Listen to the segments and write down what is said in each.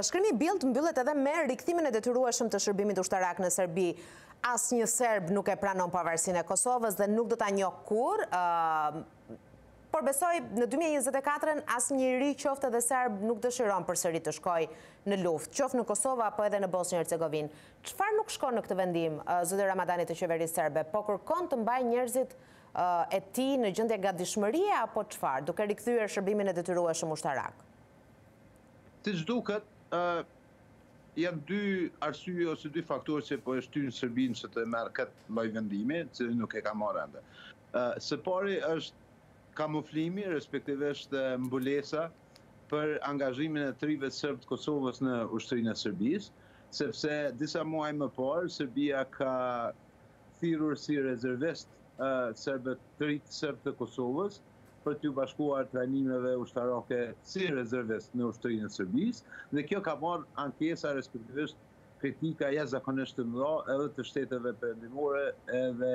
shkrimi bild mbyllet edhe me rikthimin e detyrueshëm të shërbimit ushtarak në Serbi. Asnjë serb nuk e pranon pavarësinë e Kosovës dhe nuk do ta njoh kurrë. Por besoj në 2024 asnjëri qoftë edhe serb nuk dëshiron përsëri të shkojë në luftë, qoftë në Kosovë apo edhe në Bosnjë Hercegovinë. Çfarë nuk shkon në këtë vendim, zoti Ramadani të qeverisë serbe, po kërkon të mbajë njerëzit e tij në gjendje gatishmërie apo çfarë, duke rikthyer shërbimin e detyrueshëm ushtarak? Siç duket, janë dy arsye ose dy faktorë që po e shtyn Serbinë se të marrë këtë lloj vendimi, që nuk e ka marrë ende. Së pari është kamuflimi, respektivisht mbulesa për angazhimin e trive serb të Kosovës në ushtrinë e Serbisë, sepse disa muaj më parë Serbia ka thirrur si rezervist serbët të rit serb të Kosovës për t'u bashkuar trajnimeve ushtarake si rezervist në ushtrinë e Serbisë, dhe kjo ka marrë ankesa respektivisht kritika jashtëzakonisht të mëdha edhe të shteteve perëndimore edhe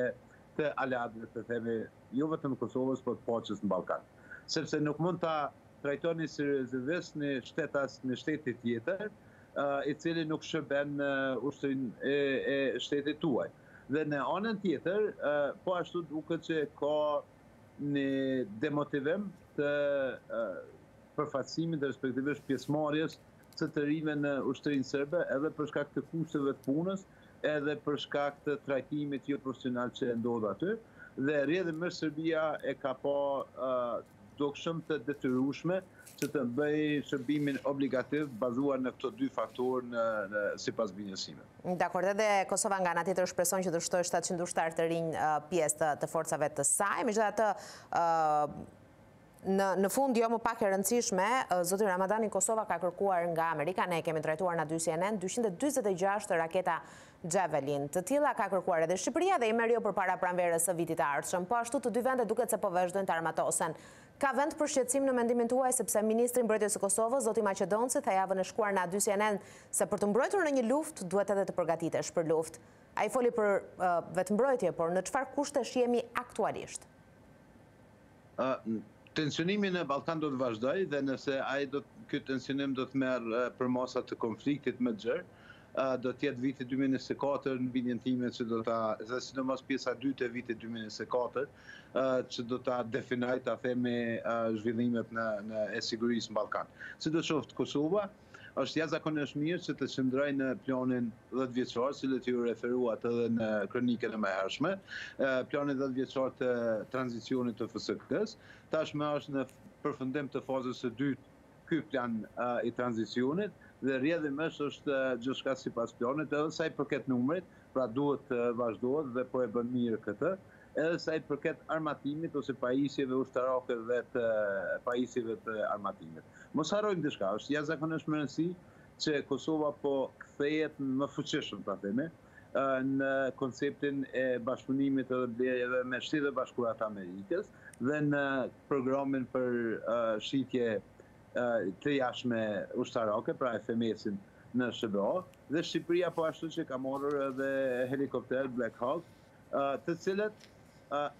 të aleatëve të themi jo vetëm Kosovës, por të paqes në Ballkan. Sepse nuk mund ta trajtoni si rezervist në shtetit tjetër, i cili nuk shërben në ushtrinë e shtetit tuaj. Dhe në anën tjetër, po ashtu duket që ka një demotivim të përfaqësimit, respektivisht pjesëmarrjes së të rinjve në ushtrinë serbe, edhe për shkak të kushteve të punës, edhe për shkak të trajtimit jo profesional që ndodh aty. Dhe rrjedhëmër Serbia e ka pa dukshëm të detyrueshme që të bëjë shërbimin obligativ bazuar në këto dy faktorë sipas binësimit. Dakor, edhe Kosova nga ana tjetër shpreson që të shtojë 700 ushtar të rinj pjesë të forcave të saj. Megjithatë, në fund jo më pak e rëndësishme, zoti Ramadani, Kosova ka kërkuar nga Amerika, ne kemi trajtuar në A2 CNN, 246 raketa Javelin. Të tilla ka kërkuar edhe Shqipëria dhe i merr jo përpara pranverës së vitit të ardhshëm, po ashtu të dy vende duket se po vazhdojnë të armatosen. Ka vend për shqetësim në mendimin tuaj sepse ministri i Mbrojtjes së Kosovës, zoti Maqedonci, tha javën e shkuar në A2 CNN se për të mbrojtur në një luftë duhet edhe të përgatitesh për luftë. Ai foli për vetëmbrojtje, por në çfarë kushtesh jemi aktualisht? Tensionimi në Ballkan do të vazhdojë dhe nëse ai ky tensionim do të merr për masa të konfliktit më gjerë, do të jetë viti 2024 në bindjen time që do ta, dhe sidomos pjesa e dytë e vitit 2024, që do ta definojë ta themi zhvillimet në e sigurisë në Ballkan. Sidoqoftë Kosova është jashtëzakonisht mirë që të qëndrojë në planin 10 vjeçor, si le t'ju referuat edhe në kronikën e mëhershme, planin 10 vjeçor të tranzicionit të FSK-s. Tashmë është në përfundim të fazës së dytë ky plan i tranzicionit dhe rrjedhëmësh është gjithçka sipas planit, edhe sa i përket numrit, pra duhet të vazhdohet dhe po e bën mirë këtë, edhe sa i përket armatimit ose pajisjeve ushtarake dhe të pajisjeve të armatimit. Mos harrojmë diçka, është jashtëzakonisht më e rëndësishme që Kosova po kthehet më fuqishëm, ta themi, në konceptin e bashkëpunimit edhe blerjeve me Shtetet e Bashkuara të Amerikës dhe në programin për shitje të jashtme ushtarake, pra FMS-in në SBO, dhe Shqipëria po ashtu që ka marrë edhe helikopter Black Hawk, të cilët,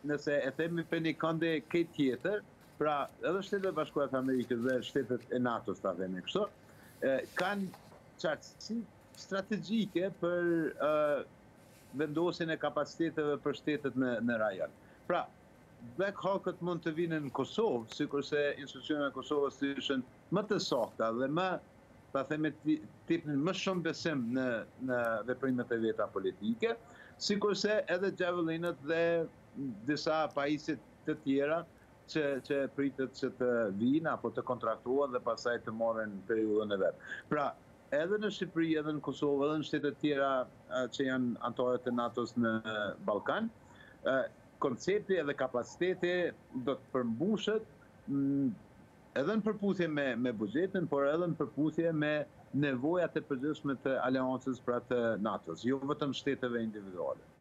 nëse e themi për një kënde këtë tjetër, pra edhe Shtetet e Bashkuara të Amerikës dhe Shtetet e NATO-s, ta themi kështu, kanë qartësi strategjike për vendosjen e kapaciteteve për shtetet në rajon. Pra, Black Hawk-ët mund të vinë në Kosovë, sikurse institucionet e Kosovës të ishin më të sakta dhe më, ta themi, tipnin më shumë besim në veprimet e veta politike, sikurse edhe Javelinët dhe disa pajisje të tjera që pritet që të vinë apo të kontraktuan dhe pastaj të marrin periudhën e vet. Pra, edhe në Shqipëri, edhe në Kosovë, edhe në shtete tjera që janë anëtare të NATO-s në Ballkan, koncepti edhe kapaciteti do të përmbushet edhe në përputhje me buxhetin, por edhe në përputhje me nevojat e përgjithshme të aleancës, pra të NATO-s, jo vetëm shteteve individuale.